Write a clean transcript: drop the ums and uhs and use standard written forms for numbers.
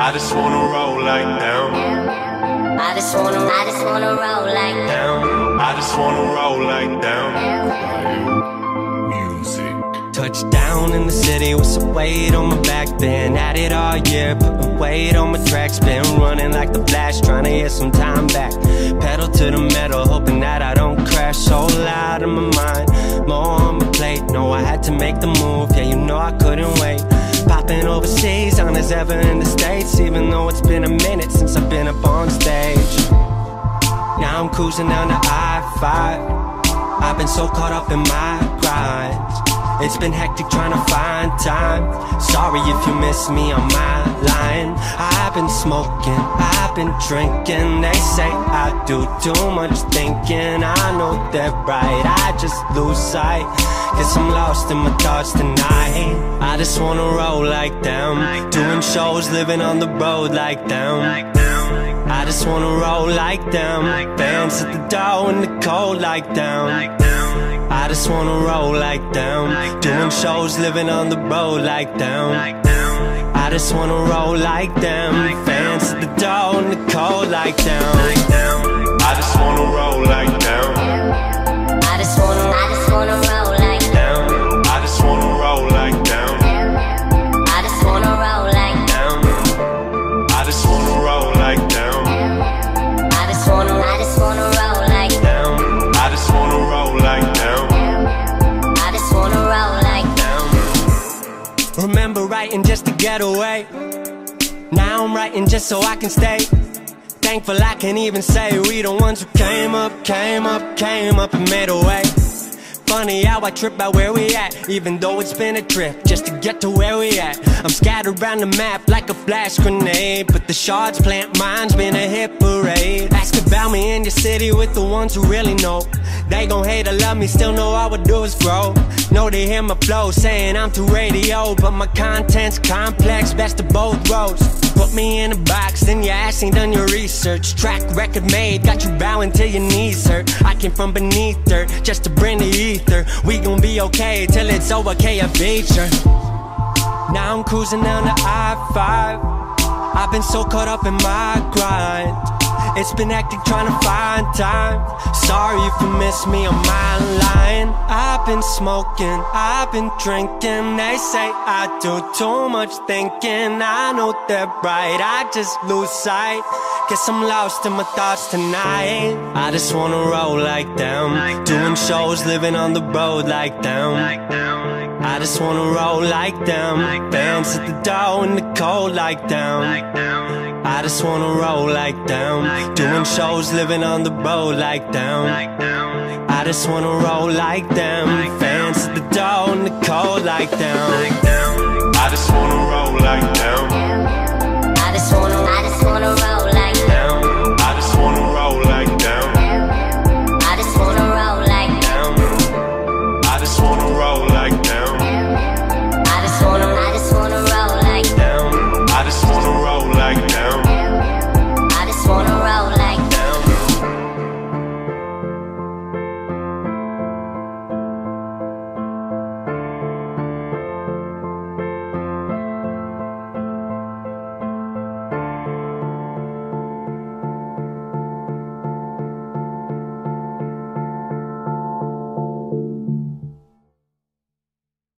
I just wanna roll like them. I just wanna roll like them. I just wanna roll like them. Music. Touchdown in the city with some weight on my back. Been at it all year, putting weight on my tracks. Been running like the Flash, trying to get some time back. Pedal to the metal, hoping that I don't crash. So loud in my mind, more on my plate. Know I had to make the move, yeah, you know I couldn't wait. Popping overseas, on as ever in the States. Even though it's been a minute since I've been up on stage. Now I'm cruising down the I-5. I've been so caught up in my grind. It's been hectic trying to find time. Sorry if you miss me on my line. I've been smoking, I've been drinking. They say I do too much thinking. I know they're right, I just lose sight. Guess I'm lost in my thoughts tonight. I just wanna roll like them. Doing shows, living on the road like them. I just wanna roll like them. Bands at the door in the cold like them. I just wanna roll like them. Doing shows, living on the road like them. I just wanna roll like them. Fans at the door in the cold like them. I just wanna roll like them. I just wanna roll like them. I just wanna roll like them. I just wanna roll like them. I just wanna roll like them. I just wanna roll like them. I just wanna roll like them. Remember writing just to get away. Now I'm writing just so I can stay. Thankful I can even say we the ones who came up and made a way. Funny how I trip about where we at, even though it's been a trip just to get to where we at. I'm scattered around the map like a flash grenade, but the shards plant mines, been a hit parade. Ask about me in your city with the ones who really know. They gon' hate or love me, still know all I would do is grow. Know they hear my flow, saying I'm too radio, but my content's complex, best of both roads. Put me in a box, then your ass ain't done your research. Track record made, got you bowing till your knees hurt. I came from beneath her, just to bring the ether. We gon' be okay, till it's over, okay, a feature. Now I'm cruising down the I-5. I've been so caught up in my grind. It's been hectic trying to find time. Sorry if you miss me on my line. I've been smoking, I've been drinking. They say I do too much thinking. I know they're right, I just lose sight. Guess I'm lost in my thoughts tonight. I just wanna roll like them. Doing shows, living on the road like them. I just wanna roll like them. Bands at the door in the cold like them. I just wanna roll like them. Doing shows, living on the road like them. I just wanna roll like them. Fans at the door in the cold like them.